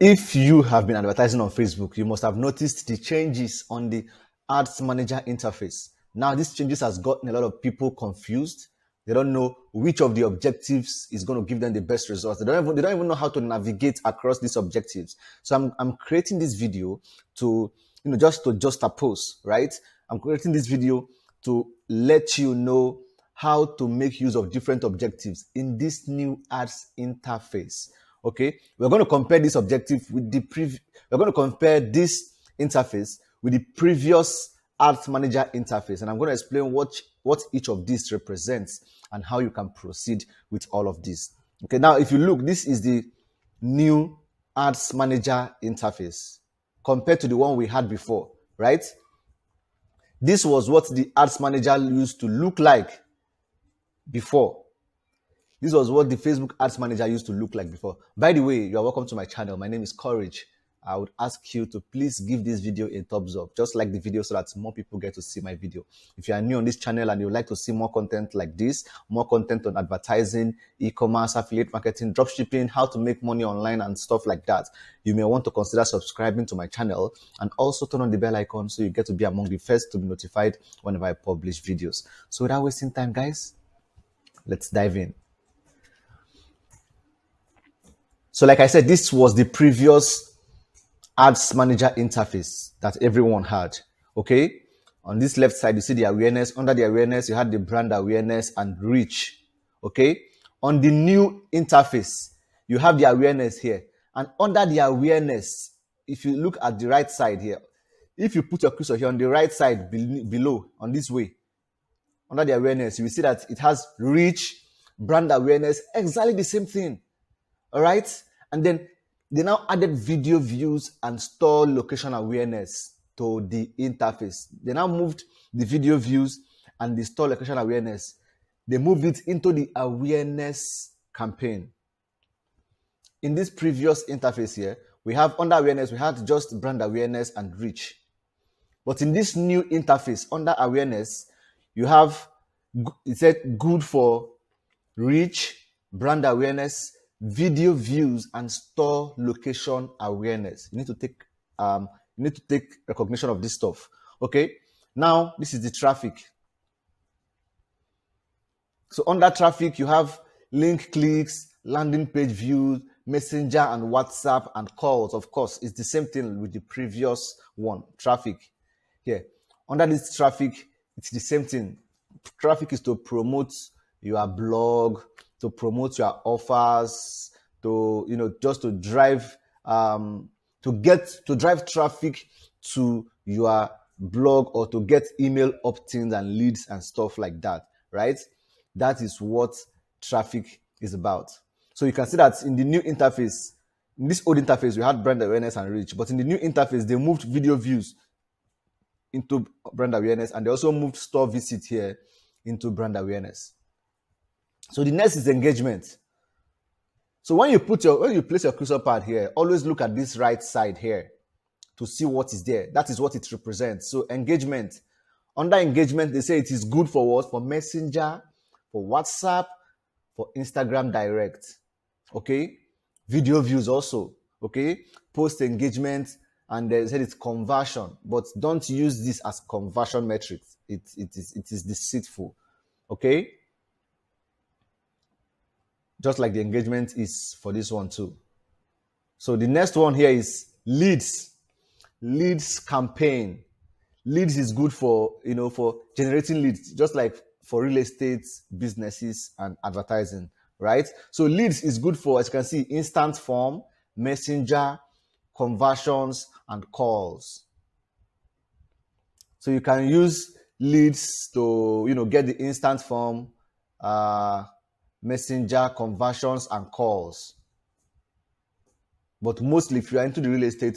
If you have been advertising on Facebook, you must have noticed the changes on the Ads Manager interface. Now, these changes has gotten a lot of people confused. They don't know which of the objectives is going to give them the best results. They don't even know how to navigate across these objectives. So I'm creating this video to, just to juxtapose, right? I'm creating this video to let you know how to make use of different objectives in this new ads interface. Okay, we're going to compare this objective with the interface with the previous Ads Manager interface, and I'm going to explain what each of these represents and how you can proceed with all of this. Okay, now if you look, this is the new Ads Manager interface compared to the one we had before, right? This was what the Ads Manager used to look like before. This was what the Facebook Ads Manager used to look like before. By the way, you are welcome to my channel. My name is Courage. I would ask you to please give this video a thumbs up. Just like the video so that more people get to see my video. If you are new on this channel and you would like to see more content like this, more content on advertising, e-commerce, affiliate marketing, dropshipping, how to make money online and stuff like that, you may want to consider subscribing to my channel and also turn on the bell icon so you get to be among the first to be notified whenever I publish videos. So without wasting time, guys, let's dive in. So like I said, this was the previous Ads Manager interface that everyone had, okay? On this left side, you see the awareness. Under the awareness, you had the brand awareness and reach, okay? On the new interface, you have the awareness here. And under the awareness, if you look at the right side here, if you put your cursor here on the right side below, on this way, under the awareness, you will see that it has reach, brand awareness, exactly the same thing. All right, and then they now added video views and store location awareness to the interface. They now moved the video views and the store location awareness. They moved it into the awareness campaign. In this previous interface here, we have under awareness, we had just brand awareness and reach. But in this new interface, under awareness, you have, it said good for reach, brand awareness, video views and store location awareness. You need to take recognition of this stuff. Okay, now this is the traffic. So under traffic, you have link clicks, landing page views, messenger and WhatsApp and calls. Of course, it's the same thing with the previous one, traffic. Here under this traffic, it's the same thing. Traffic is to promote your blog, to promote your offers, to, just to drive, to drive traffic to your blog or to get email opt-ins and leads and stuff like that, right? That is what traffic is about. So you can see that in the new interface, in this old interface, we had brand awareness and reach, but in the new interface, they moved video views into brand awareness, and they also moved store visit here into brand awareness. So the next is engagement. So when you put your, when you place your cursor pad here, always look at this right side here to see what is there. That is what it represents. So engagement. Under engagement, they say it is good for what? For Messenger, for WhatsApp, for Instagram direct. Okay. Video views also. Okay. Post engagement, and they said it's conversion, but don't use this as conversion metrics. It is deceitful. Okay. Just like the engagement is for this one too. So the next one here is leads. Leads campaign. Leads is good for, for generating leads, just like for real estate, businesses, and advertising, right? So leads is good for, as you can see, instant form, messenger, conversions, and calls. So you can use leads to, get the instant form, messenger, conversions, and calls. But mostly, if you are into the real estate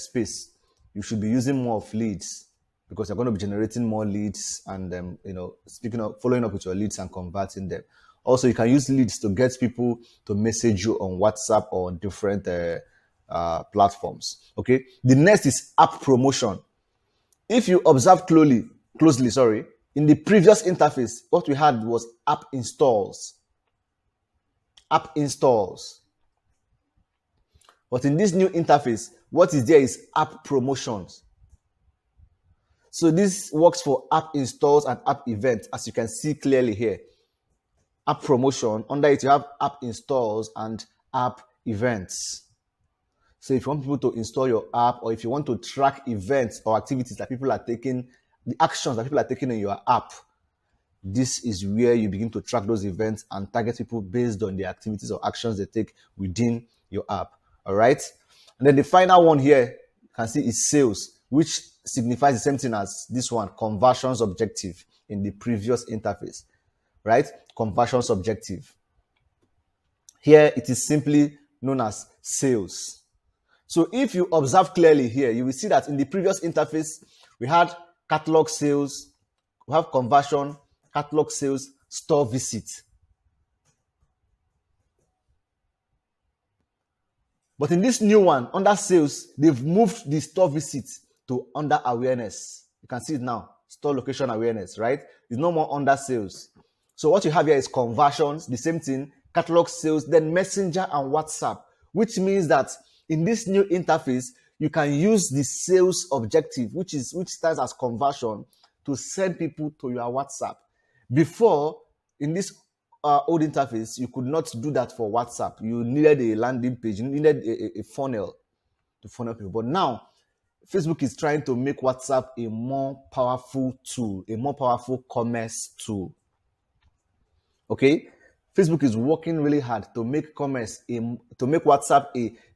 space, you should be using more of leads, because you're going to be generating more leads and following up with your leads and converting them. Also, you can use leads to get people to message you on WhatsApp or on different platforms. Okay, the next is app promotion. If you observe closely, sorry, in the previous interface, what we had was app installs. App installs. But in this new interface, what is there is app promotions. So this works for app installs and app events, as you can see clearly here. App promotion, under it you have app installs and app events. So if you want people to install your app, or if you want to track events or activities that people are taking, the actions that people are taking in your app, this is where you begin to track those events and target people based on the activities or actions they take within your app. All right. And then the final one here, you can see is sales, which signifies the same thing as this one, conversions objective in the previous interface, right? Conversions objective. Here it is simply known as sales. So if you observe clearly here, you will see that in the previous interface, we had catalog sales, we have conversion, catalog sales, store visit. But in this new one, under sales, they've moved the store visit to under awareness. You can see it now, store location awareness, right? It's no more under sales. So what you have here is conversions, the same thing, catalog sales, then Messenger and WhatsApp, which means that in this new interface, you can use the sales objective, which stands as conversion, to send people to your WhatsApp. Before, in this old interface, you could not do that for WhatsApp. You needed a landing page, you needed a funnel to funnel people. But now, Facebook is trying to make WhatsApp a more powerful tool, a more powerful commerce tool. Okay? Facebook is working really hard to make WhatsApp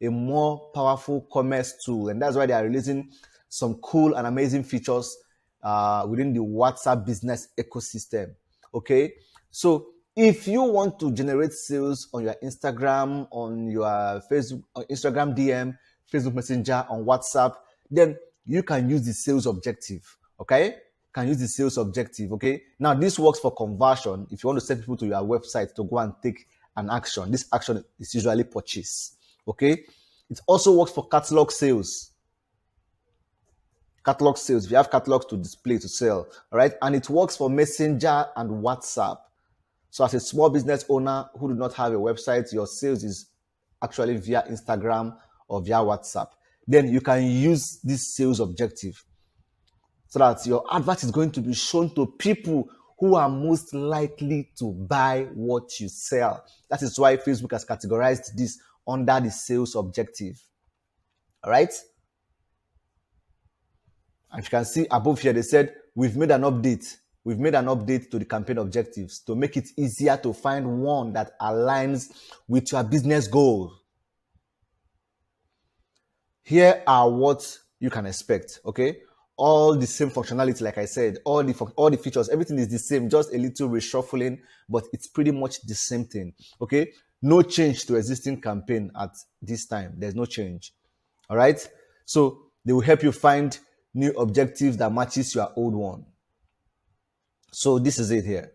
a more powerful commerce tool. And that's why they are releasing some cool and amazing features within the WhatsApp business ecosystem. Okay. So if you want to generate sales on your Instagram, on your Facebook, on Instagram DM, Facebook Messenger, on WhatsApp, then you can use the sales objective. Okay. Can use the sales objective, okay? Now, this works for conversion. If you want to send people to your website to go and take an action, this action is usually purchase, okay? It also works for catalog sales. Catalog sales, we have catalogs to display, to sell, all right? And it works for Messenger and WhatsApp. So as a small business owner who do not have a website, your sales is actually via Instagram or via WhatsApp. Then you can use this sales objective, so that your advert is going to be shown to people who are most likely to buy what you sell. That is why Facebook has categorized this under the sales objective. All right? As you can see above here, they said, we've made an update. We've made an update to the campaign objectives to make it easier to find one that aligns with your business goal. Here are what you can expect, okay? All the same functionality, like I said, all the features, everything is the same, just a little reshuffling, but it's pretty much the same thing, okay? No change to existing campaign at this time. There's no change, all right? So they will help you find new objectives that matches your old one. So this is it here.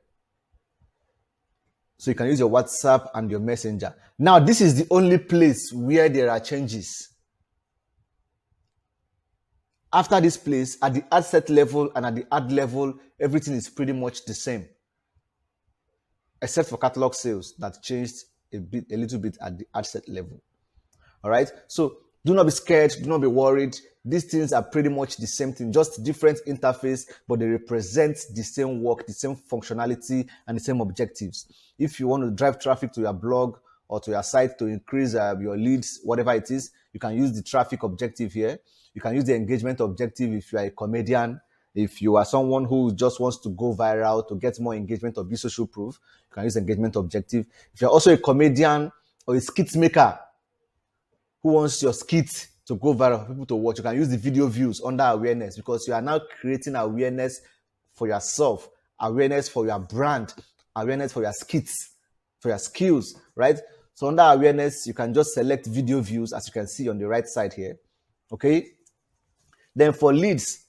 So you can use your WhatsApp and your Messenger. Now, this is the only place where there are changes. After this place, at the ad set level and at the ad level, everything is pretty much the same. Except for catalog sales that changed a little bit at the ad set level. All right. So do not be scared. Do not be worried. These things are pretty much the same thing, just different interface, but they represent the same work, the same functionality, and the same objectives. If you want to drive traffic to your blog or to your site to increase your leads, whatever it is, you can use the traffic objective here. You can use the engagement objective if you are a comedian, if you are someone who just wants to go viral to get more engagement or be social proof, you can use engagement objective. If you're also a comedian or a skit maker who wants your skit to go viral for people to watch, you can use the video views under awareness, because you are now creating awareness for yourself, awareness for your brand, awareness for your skits, for your skills, right? So under awareness, you can just select video views, as you can see on the right side here, okay? Then for leads,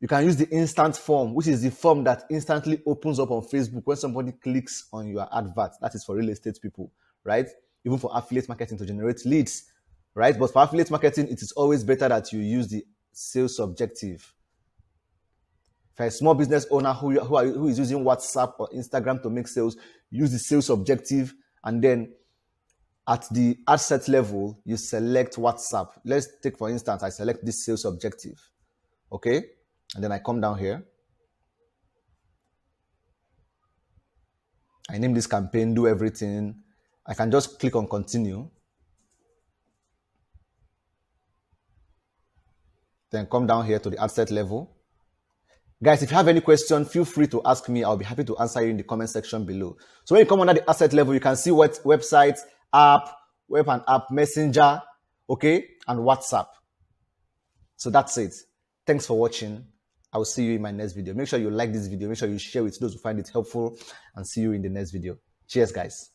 you can use the instant form, which is the form that instantly opens up on Facebook when somebody clicks on your advert. That is for real estate people, right? Even for affiliate marketing to generate leads, right? But for affiliate marketing, it is always better that you use the sales objective. For a small business owner who is using WhatsApp or Instagram to make sales, use the sales objective and then at the ad set level, you select WhatsApp. Let's take, for instance, I select this sales objective. Okay. And then I come down here. I name this campaign, do everything. I can just click on continue. Then come down here to the ad set level. Guys, if you have any question, feel free to ask me. I'll be happy to answer you in the comment section below. So when you come under the ad set level, you can see what websites, app, web and app, messenger, okay, and WhatsApp. So that's it. Thanks for watching. I will see you in my next video. Make sure you like this video. Make sure you share with those who find it helpful, and see you in the next video. Cheers, guys.